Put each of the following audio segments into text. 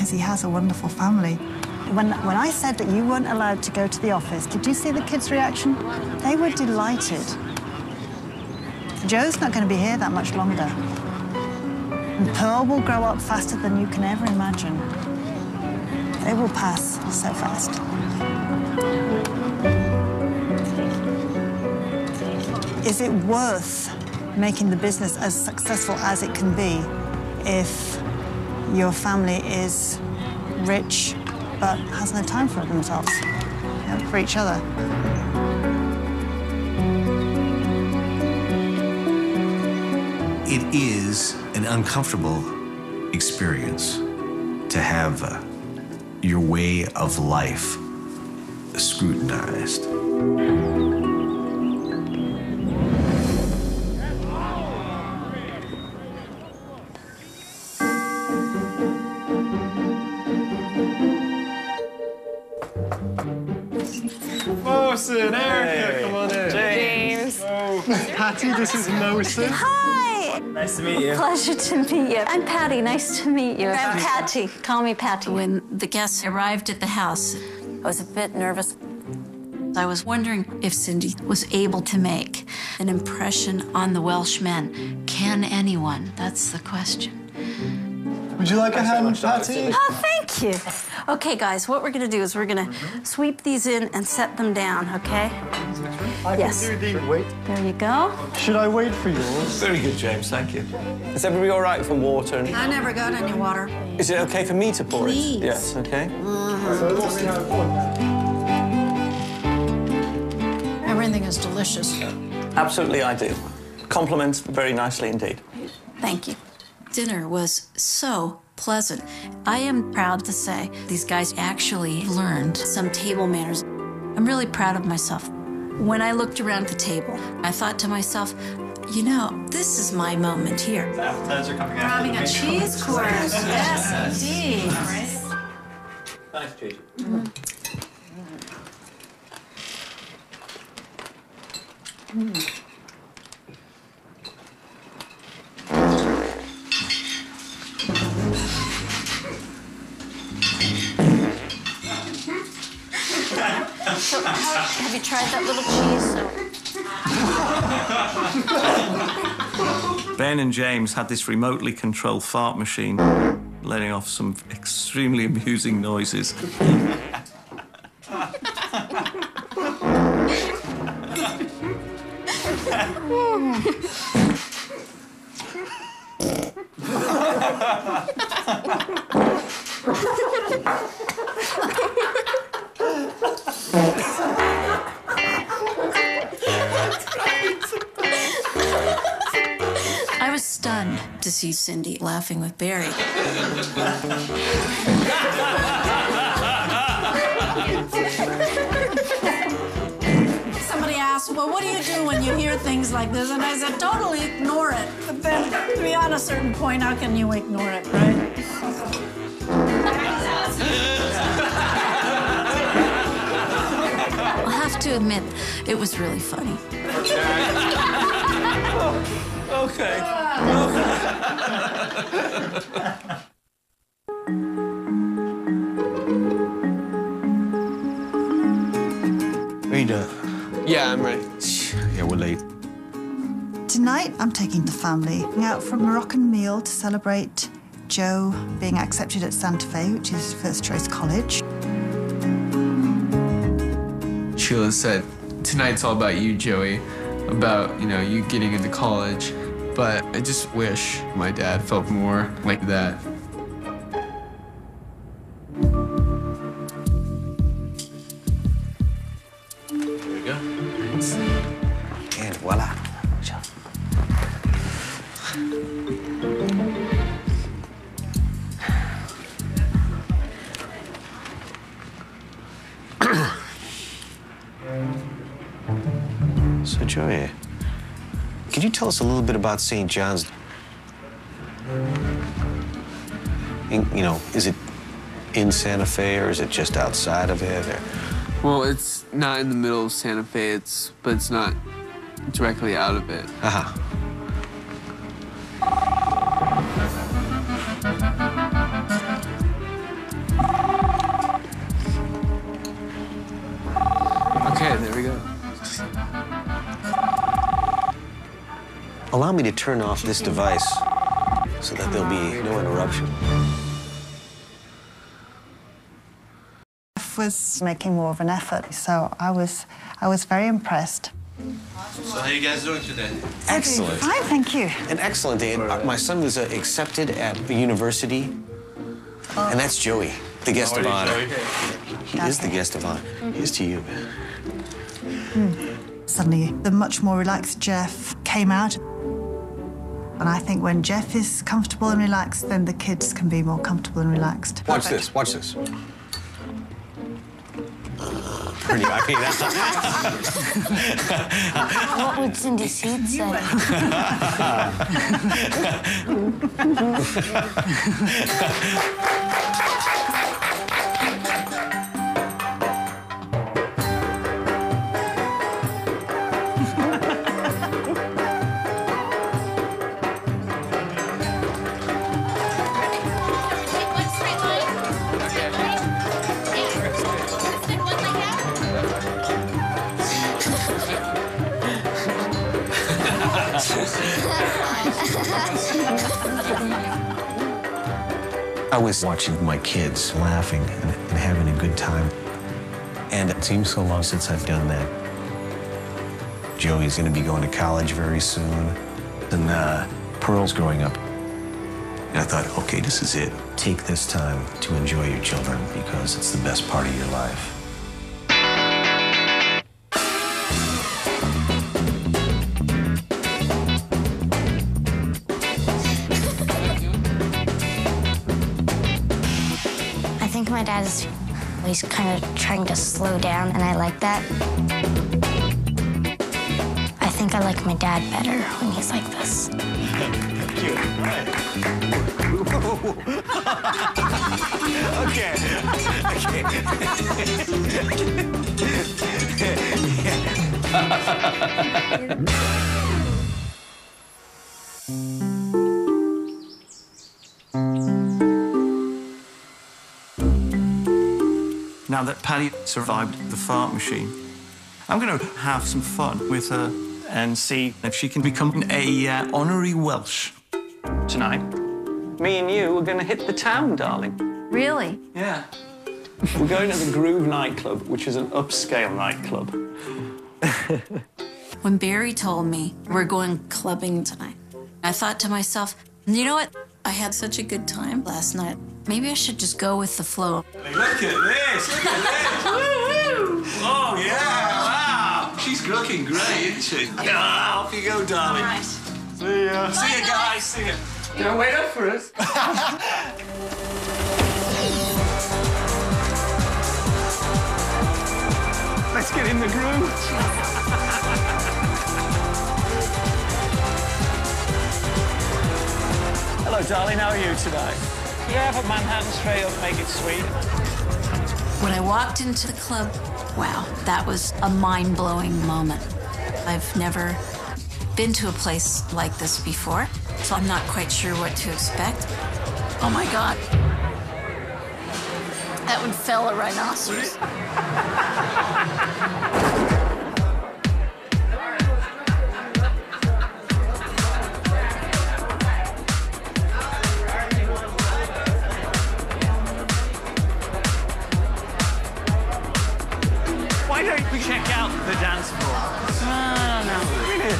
because he has a wonderful family. When I said that you weren't allowed to go to the office, did you see the kids' reaction? They were delighted. Joe's not going to be here that much longer. And Pearl will grow up faster than you can ever imagine. They will pass so fast. Is it worth making the business as successful as it can be if your family is rich but has no time for themselves, for each other? It is an uncomfortable experience to have your way of life scrutinized. Morrison, Erica, hey. Come on in. James. Oh. Patty, this is Morrison. Hi. Nice to meet you. Pleasure to meet you. I'm Patty. Nice to meet you. I'm Patty. Call me Patty. When the guests arrived at the house, I was a bit nervous. I was wondering if Cindy was able to make an impression on the Welsh men. Can anyone? That's the question. Would you like a hand, Patty? Oh, thank you. Okay, guys, what we're going to do is we're going to sweep these in and set them down, okay? Yes. There you go. Should I wait for yours? Very good, James. Thank you. Is everybody all right for water? I never got any water. Is it okay for me to pour it? Please. Yes. Okay. Everything is delicious. Absolutely, I do. Compliments very nicely indeed. Thank you. Dinner was so pleasant. I am proud to say these guys actually learned some table manners. I'm really proud of myself. When I looked around the table, I thought to myself, you know, this is my moment here. The appetizers are coming out. We're having a cheese course. Yes, indeed. Nice cheese. Have you tried that little cheese soap? Ben and James had this remotely controlled fart machine, letting off some extremely amusing noises. I was stunned to see Cindy laughing with Barry. Somebody asked, well, what do you do when you hear things like this? And I said, totally ignore it. But then, beyond a certain point, how can you ignore it, right? To admit, it was really funny. Okay. Oh, okay. Are you done? Yeah, I'm ready. Yeah, we're late. Tonight, I'm taking the family out for a Moroccan meal to celebrate Joe being accepted at Santa Fe, which is first choice college. Sheila said, tonight's all about you, Joey, about, you know, you getting into college. But I just wish my dad felt more like that. There we go. Thanks. And voila. Ciao. So, Joey, could you tell us a little bit about St. John's? You know, is it in Santa Fe or is it just outside of it? Or... Well, it's not in the middle of Santa Fe, but it's not directly out of it. Uh-huh. Allow me to turn off this device so that there'll be no interruption. I was making more of an effort, so I was very impressed. So how are you guys doing today? Excellent. Hi, thank you. An excellent day. My son was accepted at the university, and that's Joey, the guest of honor. He is the guest of honor. Here's to you. Suddenly, the much more relaxed Jeff came out. And I think when Jeff is comfortable and relaxed, then the kids can be more comfortable and relaxed. Watch this, watch this. Pretty, I mean, that's... What would Cindy Seed say? I was watching my kids laughing and having a good time. And it seems so long since I've done that. Joey's going to be going to college very soon. And Pearl's growing up. And I thought, okay, this is it. Take this time to enjoy your children because it's the best part of your life. My dad is always kind of trying to slow down, and I like that. I think I like my dad better when he's like this. Thank you. All right. Okay. Now that Patty survived the fart machine, I'm going to have some fun with her and see if she can become a honorary Welsh tonight. Me and you are going to hit the town, darling. Really? Yeah. We're going to the Groove Nightclub, which is an upscale nightclub. When Barry told me we're going clubbing tonight, I thought to myself, you know what? I had such a good time last night. Maybe I should just go with the flow. Hey, look at this! Look at this! Woo-woo! Oh, yeah! Wow! She's looking great, isn't she? Yeah, off you go, darling. All right. See ya. Bye, see ya, guys. See ya. Don't wait up for us. Let's get in the groove. Hello, darling. How are you tonight? Yeah, but Manhattan straight up, make it sweet. When I walked into the club, wow, that was a mind-blowing moment. I've never been to a place like this before, so I'm not quite sure what to expect. Oh, my God. That would fell a rhinoceros.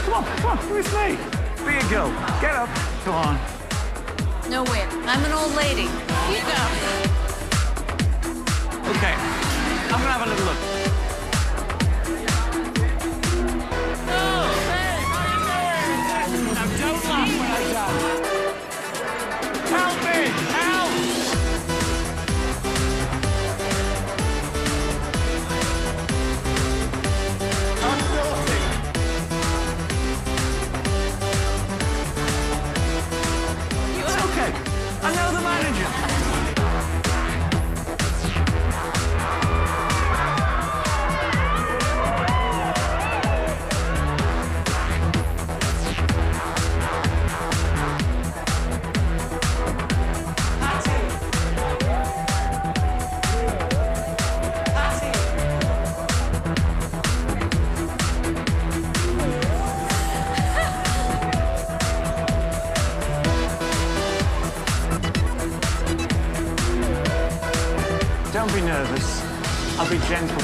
Come on, who's me? Be a girl. Get up. Go on. No way. I'm an old lady. You go. Okay. I'm gonna have a little look. Oh, hey, hey. Now don't laugh when I die. Help me! Help! I'm naughty. I know the manager. Don't be nervous. I'll be gentle.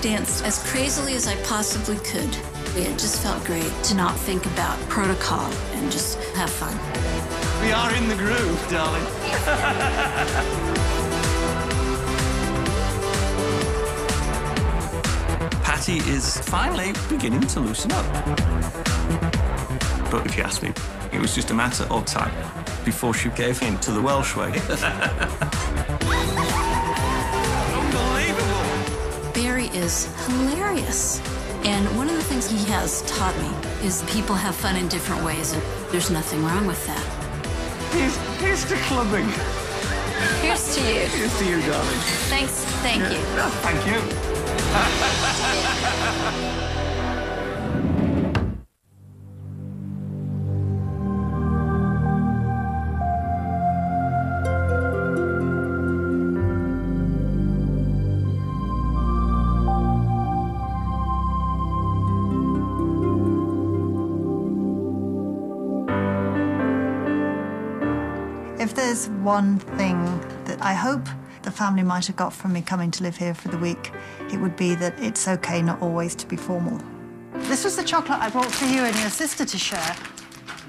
Danced as crazily as I possibly could. It just felt great to not think about protocol and just have fun. We are in the groove, darling. Patty is finally beginning to loosen up. But if you ask me, it was just a matter of time before she gave in to the Welsh way. Is hilarious. And one of the things he has taught me is people have fun in different ways, and there's nothing wrong with that. Here's to clubbing. Here's to you. Here's to you, darling. Thanks. Thank you. No, thank you. If there's one thing that I hope the family might have got from me coming to live here for the week, it would be that it's okay not always to be formal. This was the chocolate I brought for you and your sister to share,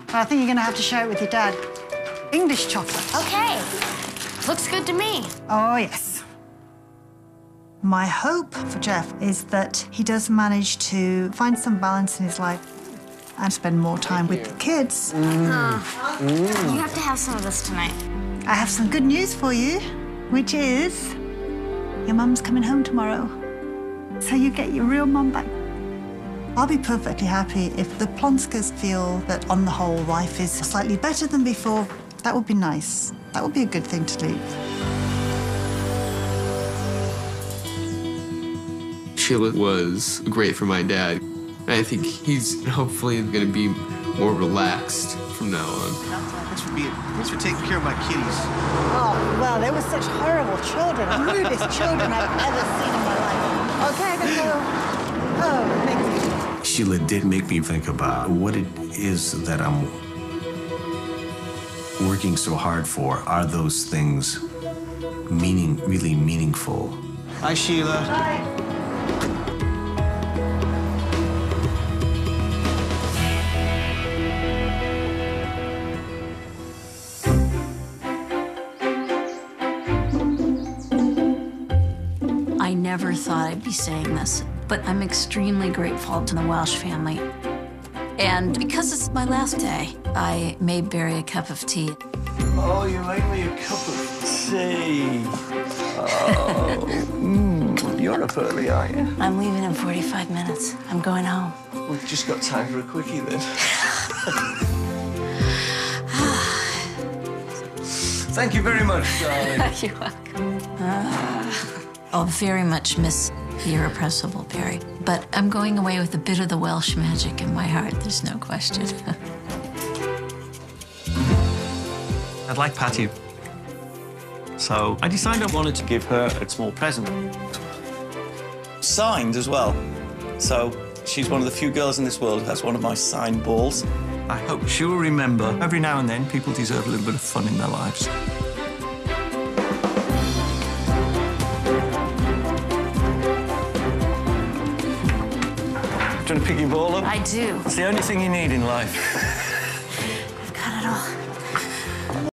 but I think you're going to have to share it with your dad. English chocolate. Okay. Looks good to me. Oh, yes. My hope for Jeff is that he does manage to find some balance in his life and spend more time with the kids. You have to have some of this tonight. I have some good news for you, which is your mum's coming home tomorrow, so you get your real mum back. I'll be perfectly happy if the Plonskers feel that, on the whole, life is slightly better than before. That would be nice. That would be a good thing to leave. Sheila was great for my dad. I think he's hopefully going to be more relaxed from now on. Thanks for taking care of my kitties. Oh, well, they were such horrible children. Rudest children I've ever seen in my life. Okay, I can go. Oh, thank you. Sheila did make me think about what it is that I'm working so hard for. Are those things really meaningful? Hi, Sheila. Hi. I never thought I'd be saying this, but I'm extremely grateful to the Welsh family. And because it's my last day, I made Barry a cup of tea. Oh, you made me a cup of tea. Oh, you're up early, aren't you? I'm leaving in 45 minutes. I'm going home. We've just got time for a quickie then. Thank you very much, darling. You're welcome. I'll very much miss the irrepressible Barry, but I'm going away with a bit of the Welsh magic in my heart, there's no question. I'd like Patty, so I decided I wanted to give her a small present. Signed as well. So she's one of the few girls in this world who has one of my signed balls. I hope she will remember every now and then people deserve a little bit of fun in their lives. Trying to pick your ball up? I do. It's the only thing you need in life. I've got it all.